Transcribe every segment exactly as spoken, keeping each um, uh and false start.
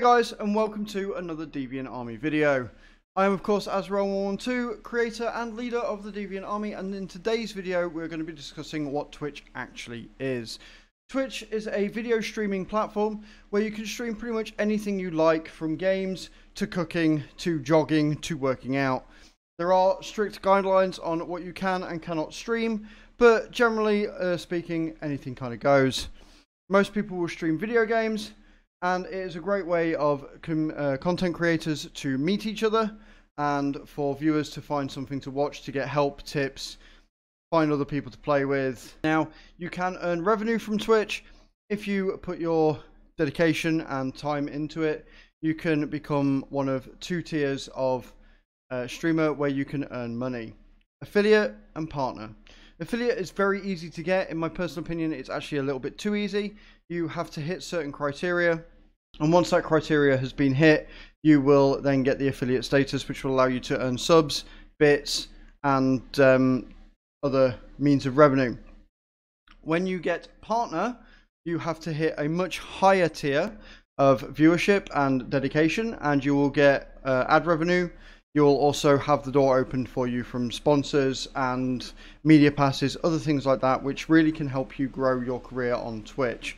Hey guys, and welcome to another Deviant Army video. I am of course Azrael one twelve, creator and leader of the Deviant Army, and in today's video we're going to be discussing what Twitch actually is. Twitch is a video streaming platform where you can stream pretty much anything you like, from games to cooking to jogging to working out. There are strict guidelines on what you can and cannot stream, but generally uh, speaking, anything kind of goes. Most people will stream video games, and it is a great way of com uh, content creators to meet each other and for viewers to find something to watch, to get help, tips, find other people to play with. Now, you can earn revenue from Twitch if you put your dedication and time into it. You can become one of two tiers of uh, streamer where you can earn money: affiliate and partner. Affiliate is very easy to get. In my personal opinion, it's actually a little bit too easy. You have to hit certain criteria, and once that criteria has been hit, you will then get the affiliate status, which will allow you to earn subs, bits, and um, other means of revenue. When you get partner, you have to hit a much higher tier of viewership and dedication, and you will get uh, ad revenue. You'll also have the door opened for you from sponsors and media passes, other things like that, which really can help you grow your career on Twitch.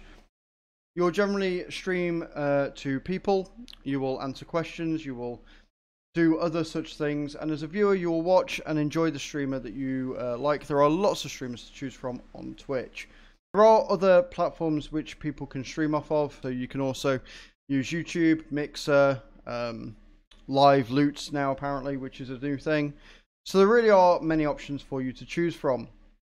You'll generally stream uh, to people, you will answer questions, you will do other such things, and as a viewer you will watch and enjoy the streamer that you uh, like. There are lots of streamers to choose from on Twitch. There are other platforms which people can stream off of, so you can also use YouTube, Mixer, um, Live Loots now apparently, which is a new thing. So there really are many options for you to choose from.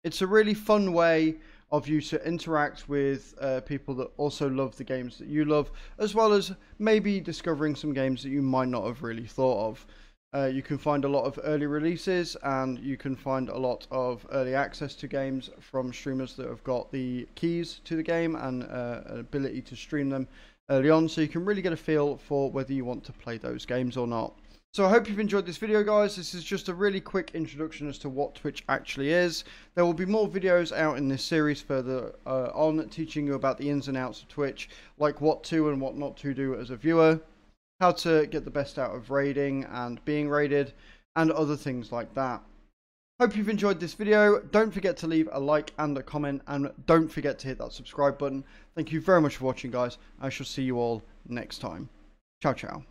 It's a really fun way of you to interact with uh, people that also love the games that you love, as well as maybe discovering some games that you might not have really thought of. Uh, you can find a lot of early releases, and you can find a lot of early access to games from streamers that have got the keys to the game and uh, an ability to stream them early on, so you can really get a feel for whether you want to play those games or not. So I hope you've enjoyed this video, guys. This is just a really quick introduction as to what Twitch actually is. There will be more videos out in this series further uh, on, teaching you about the ins and outs of Twitch, like what to and what not to do as a viewer, how to get the best out of raiding and being raided, and other things like that. Hope you've enjoyed this video. Don't forget to leave a like and a comment, and don't forget to hit that subscribe button. Thank you very much for watching, guys. I shall see you all next time. Ciao, ciao.